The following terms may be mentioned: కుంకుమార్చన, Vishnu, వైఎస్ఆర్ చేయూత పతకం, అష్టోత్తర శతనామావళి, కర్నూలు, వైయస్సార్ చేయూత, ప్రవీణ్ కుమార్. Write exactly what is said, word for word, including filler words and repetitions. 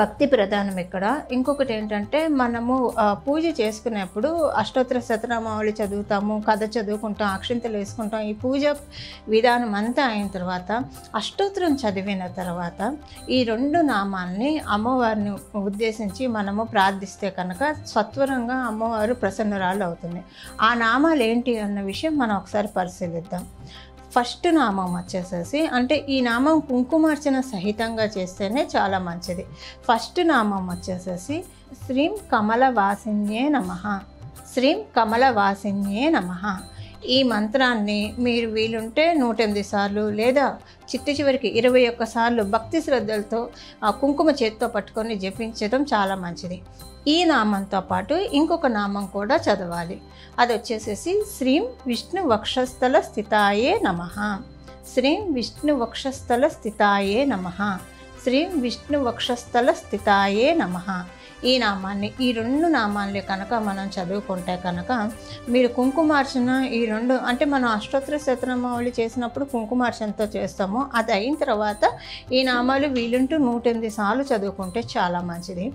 భక్తి ప్రధానం ఇక్కడ. ఇంకొకటి ఏంటంటే మనము పూజ చేసుకునేప్పుడు అష్టోత్తర శతనామావళి చదువుతాము, కథ చదువుకుంటాం, అక్షింతలు వేసుకుంటాం. ఈ పూజ విధానం అంతా అయిన తర్వాత అష్టోత్తరం చదివిన తర్వాత ఈ రెండు నామాల్ని అమ్మవారిని ఉద్దేశించి మనము ప్రార్థిస్తే కనుక సత్వరంగా అమ్మవారు ప్రసన్నరాలు అవుతుంది. ఆ నామాలు ఏంటి అన్న విషయం మనం ఒకసారి పరిశీలిద్దాం. ఫస్ట్ నామం వచ్చేసేసి, అంటే ఈ నామం కుంకుమార్చన సహితంగా చేస్తేనే చాలా మంచిది. ఫస్ట్ నామం వచ్చేసేసి శ్రీం కమలవాసిన్యే నమః. శ్రీం కమలవాసిన్యే నమః. ఈ మంత్రాన్ని మీరు వీలుంటే నూట ఎనిమిది సార్లు లేదా చిట్ట చివరికి ఇరవై ఒక్క సార్లు భక్తి శ్రద్ధలతో కుంకుమ చేతితో పట్టుకొని జపించడం చాలా మంచిది. ఈ నామంతో పాటు ఇంకొక నామం కూడా చదవాలి. అది వచ్చేసేసి శ్రీం విష్ణు వక్షస్థల స్థితాయే నమః. శ్రీం విష్ణు వక్షస్థల స్థితాయే నమః. శ్రీం విష్ణు వక్షస్థల స్థితాయే నమః. ఈ నామాన్ని, ఈ రెండు నామాల్ని కనుక మనం చదువుకుంటే కనుక మీరు కుంకుమార్చన ఈ రెండు, అంటే మనం అష్టోత్తర శతనామావళి చేసినప్పుడు కుంకుమార్చనతో చేస్తాము, అది అయిన తర్వాత ఈ నామాలు వీలుంటూ నూట ఎనిమిది సార్లు చదువుకుంటే చాలా మంచిది.